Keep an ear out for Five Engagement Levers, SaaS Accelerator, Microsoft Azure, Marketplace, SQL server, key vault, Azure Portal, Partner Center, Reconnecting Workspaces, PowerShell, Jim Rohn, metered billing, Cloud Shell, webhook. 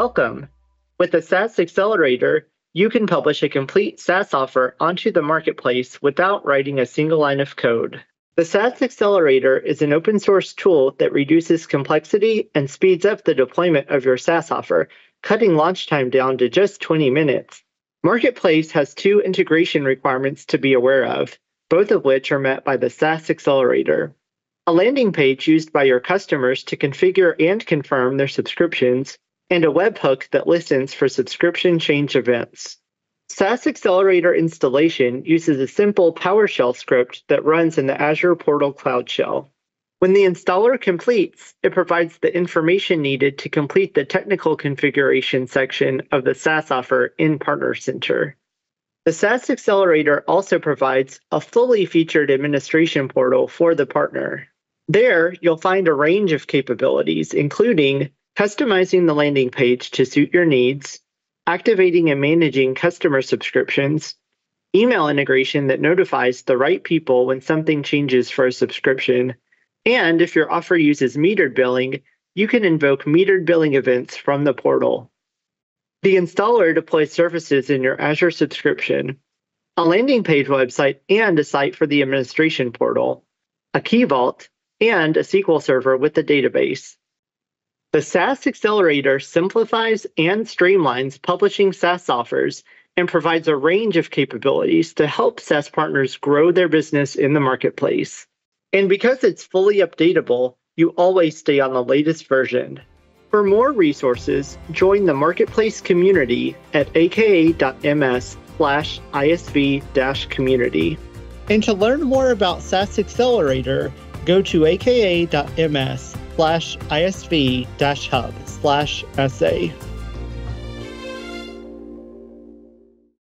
Welcome! With the SaaS Accelerator, you can publish a complete SaaS offer onto the marketplace without writing a single line of code. The SaaS Accelerator is an open source tool that reduces complexity and speeds up the deployment of your SaaS offer, cutting launch time down to just 20 minutes. Marketplace has two integration requirements to be aware of, both of which are met by the SaaS Accelerator. A landing page used by your customers to configure and confirm their subscriptions, and a webhook that listens for subscription change events. SaaS Accelerator installation uses a simple PowerShell script that runs in the Azure Portal Cloud Shell. When the installer completes, it provides the information needed to complete the technical configuration section of the SaaS offer in Partner Center. The SaaS Accelerator also provides a fully featured administration portal for the partner. There, you'll find a range of capabilities, including customizing the landing page to suit your needs, activating and managing customer subscriptions, email integration that notifies the right people when something changes for a subscription, and if your offer uses metered billing, you can invoke metered billing events from the portal. The installer deploys services in your Azure subscription, a landing page website and a site for the administration portal, a key vault, and a SQL server with a database. The SaaS Accelerator simplifies and streamlines publishing SaaS offers and provides a range of capabilities to help SaaS partners grow their business in the marketplace. And because it's fully updatable, you always stay on the latest version. For more resources, join the Marketplace community at aka.ms/ISV-community. And to learn more about SaaS Accelerator, go to aka.ms/ISV-hub/SA.